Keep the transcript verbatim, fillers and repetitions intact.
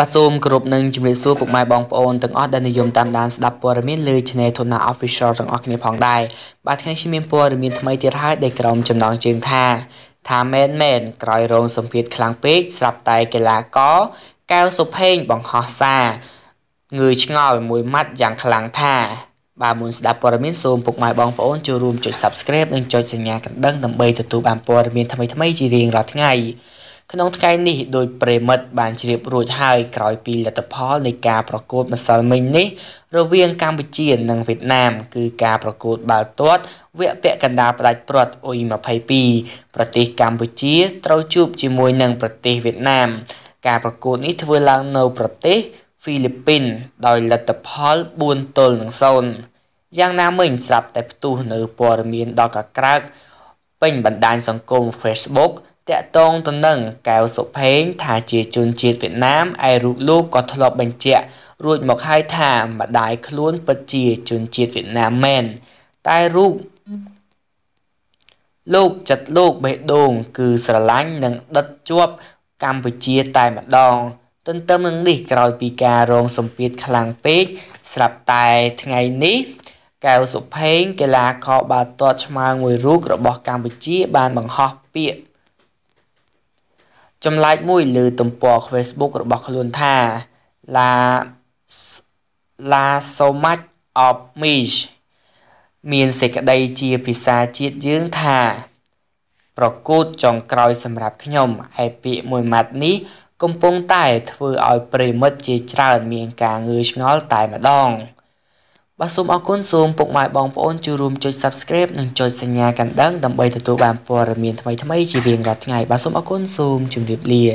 បាទសូមគោរពនឹងជំរាបសួរពុកម៉ែបងប្អូនទាំងអស់ដែលនិយមតាមដានស្ដាប់ព័ត៌មានលើ ក្នុងថ្ងៃនេះដោយប្រិមិត្តបានជ្រាបរួចហើយក្រោយពីលទ្ធផលនៃការប្រកួតម្សិលមិញនេះរវាងកម្ពុជានិងវៀតណាមគឺការប្រកួតបាល់ទាត់វែកពាក់កណ្ដាលផ្ដាច់ព្រាត់អ៊ុយ ២២ ដោយលទ្ធផល តាកតងតនឹងកែវសុភេងថាជាជនជាតិវៀតណាមឯរូបលោកក៏ធ្លាប់បញ្ជាក់រួចមកហើយថាម្ដាយខ្លួនពិតជាជនជាតិវៀតណាមមែនតែរូបលោកចាត់លោកបេះដូងគឺស្រឡាញ់និងដិតជាប់កម្ពុជាតែម្ដងទន្ទឹមនឹងនេះ កែវសុភេងកីឡាករបាល់ទាត់ឆ្មាងមួយរូបរបស់កម្ពុជាបានបង្ហោះពាក្យ ចំឡាយមួយលើទំព័រ Facebook របស់ខ្លួនថា La La so much of me មានសេចក្តីជាភាសាជាតិយើងថាប្រកួតចុងក្រោយសម្រាប់ខ្ញុំឯពាក្យមួយម៉ាត់នេះកំពុងតែធ្វើឲ្យប្រិមិត្តជាច្រើនមានការងឿឆ្ងល់តែម្ដងបាទសូមអរគុណសូមពុកម៉ែបងប្អូនចូលរួមចុច Subscribe និងចុចសញ្ញាកណ្ដឹងដើម្បីទទួលបានព័ត៌មានថ្មីៗជារៀងរាល់ថ្ងៃបាទសូមអរគុណសូមជម្រាបលា